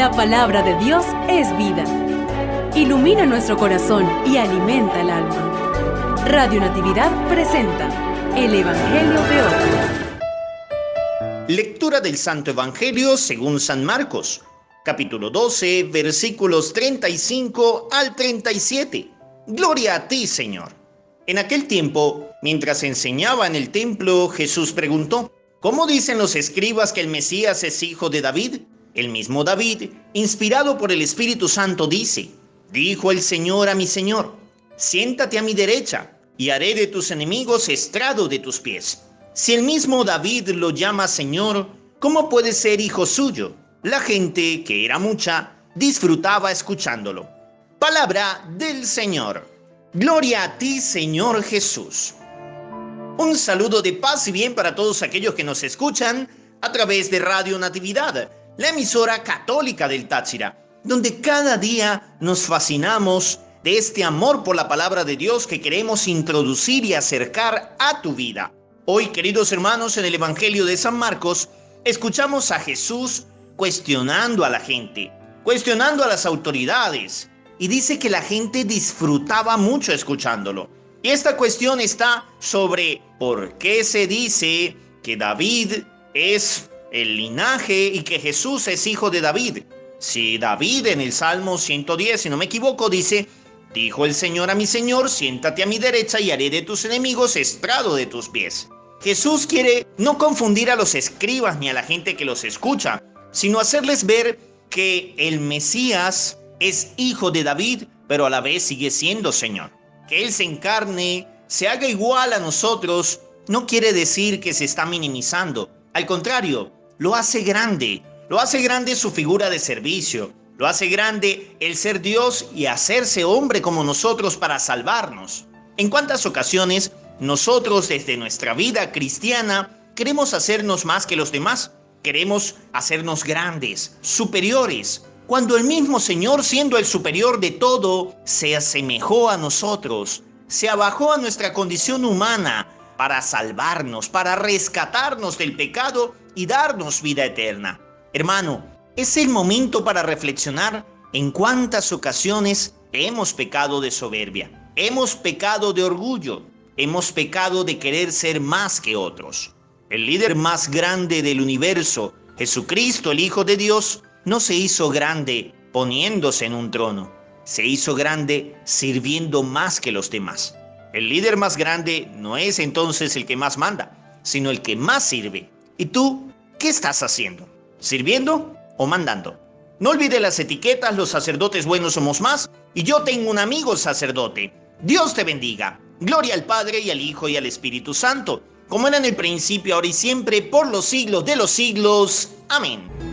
La palabra de Dios es vida. Ilumina nuestro corazón y alimenta el alma. Radio Natividad presenta el Evangelio de hoy. Lectura del Santo Evangelio según San Marcos, capítulo 12, versículos 35 al 37. Gloria a ti, Señor. En aquel tiempo, mientras enseñaba en el templo, Jesús preguntó: ¿Cómo dicen los escribas que el Mesías es hijo de David? El mismo David, inspirado por el Espíritu Santo, dice: Dijo el Señor a mi Señor, siéntate a mi derecha, y haré de tus enemigos estrado de tus pies. Si el mismo David lo llama Señor, ¿cómo puede ser hijo suyo? La gente, que era mucha, disfrutaba escuchándolo. Palabra del Señor. Gloria a ti, Señor Jesús. Un saludo de paz y bien para todos aquellos que nos escuchan a través de Radio Natividad, la emisora católica del Táchira, donde cada día nos fascinamos de este amor por la palabra de Dios que queremos introducir y acercar a tu vida. Hoy, queridos hermanos, en el Evangelio de San Marcos, escuchamos a Jesús cuestionando a la gente, cuestionando a las autoridades, y dice que la gente disfrutaba mucho escuchándolo. Y esta cuestión está sobre por qué se dice que David es el linaje y que Jesús es hijo de David. Si David en el Salmo 110, si no me equivoco, dice: Dijo el Señor a mi Señor, siéntate a mi derecha y haré de tus enemigos estrado de tus pies. Jesús quiere no confundir a los escribas ni a la gente que los escucha, sino hacerles ver que el Mesías es hijo de David, pero a la vez sigue siendo Señor. Que Él se encarne, se haga igual a nosotros, no quiere decir que se está minimizando. Al contrario, lo hace grande su figura de servicio, lo hace grande el ser Dios y hacerse hombre como nosotros para salvarnos. En cuántas ocasiones nosotros desde nuestra vida cristiana queremos hacernos más que los demás, queremos hacernos grandes, superiores, cuando el mismo Señor, siendo el superior de todo, se asemejó a nosotros, se abajó a nuestra condición humana para salvarnos, para rescatarnos del pecado y darnos vida eterna. Hermano, es el momento para reflexionar en cuántas ocasiones hemos pecado de soberbia, hemos pecado de orgullo, hemos pecado de querer ser más que otros. El líder más grande del universo, Jesucristo, el Hijo de Dios, no se hizo grande poniéndose en un trono, se hizo grande sirviendo más que los demás. El líder más grande no es entonces el que más manda, sino el que más sirve. ¿Y tú qué estás haciendo? ¿Sirviendo o mandando? No olvides las etiquetas, los sacerdotes buenos somos más, y yo tengo un amigo sacerdote. Dios te bendiga. Gloria al Padre y al Hijo y al Espíritu Santo, como era en el principio, ahora y siempre, por los siglos de los siglos. Amén.